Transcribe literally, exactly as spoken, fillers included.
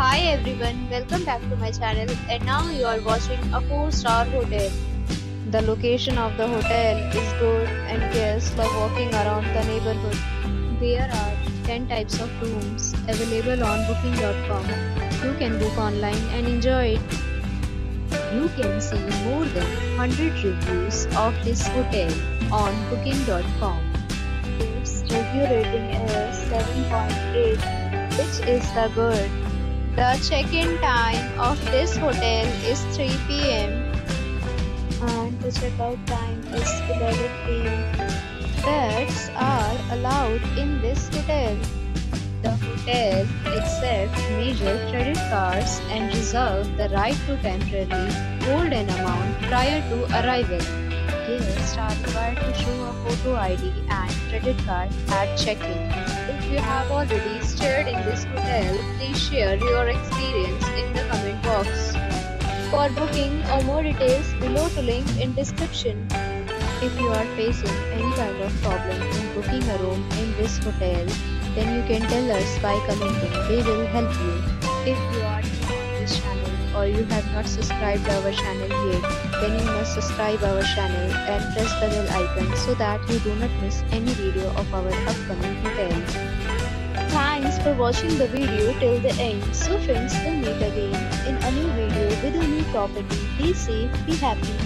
Hi everyone, welcome back to my channel, and now you are watching a four star hotel. The location of the hotel is good and guests love walking around the neighborhood. There are ten types of rooms available on booking dot com. You can book online and enjoy it. You can see more than one hundred reviews of this hotel on booking dot com. Its review rating is seven point eight, which is the good. The check-in time of this hotel is three p m and the check-out time is eleven p m Pets are allowed in this hotel. The hotel accepts major credit cards and reserves the right to temporarily hold an amount prior to arrival. Guests are required to show a photo I D and credit card at check-in. If you have already stayed in this hotel, please share your experience in the comment box. For booking or more details, below the link in description. If you are facing any kind of problem in booking a room in this hotel, then you can tell us by commenting. We will help you. If you are new on this channel or you have not subscribed our channel yet, then you must subscribe our channel and press the bell icon so that you do not miss any video of our upcoming hotel. Thanks for watching the video till the end. So friends, we'll meet again in a new video with a new property. Be safe, be happy.